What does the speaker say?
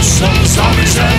Some zombies